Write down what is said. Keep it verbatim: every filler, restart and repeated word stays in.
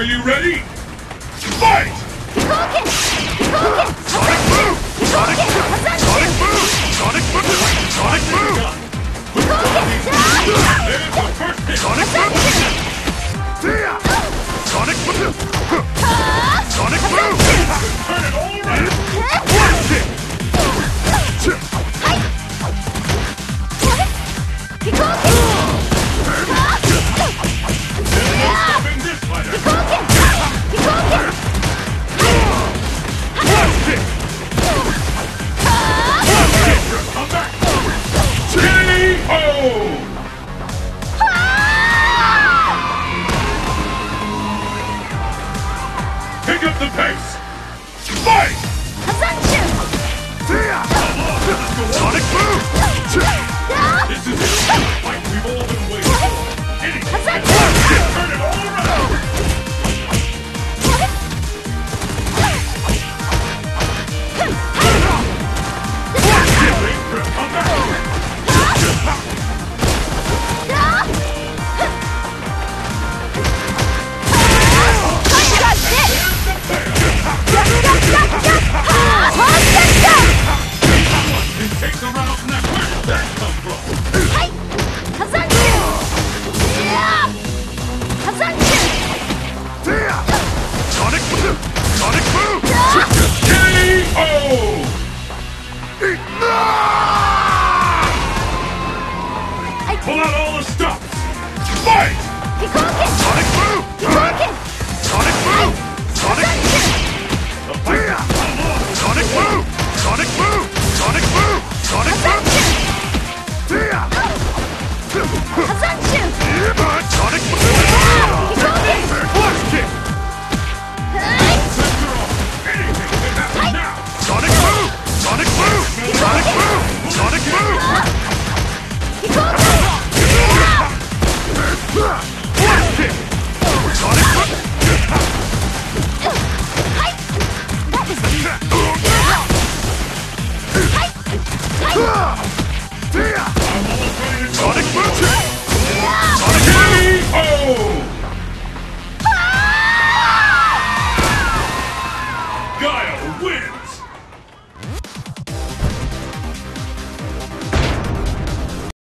Are you ready? Fight! Token! Token! Sonic Move! Sonic Move! Sonic Move! Sonic Move! Sonic Move! Token! Sonic Move! Sonic Move! Sonic Move! Turn it all around! Pick up the pace! Fight! Ascension! Sonic Move! This is it!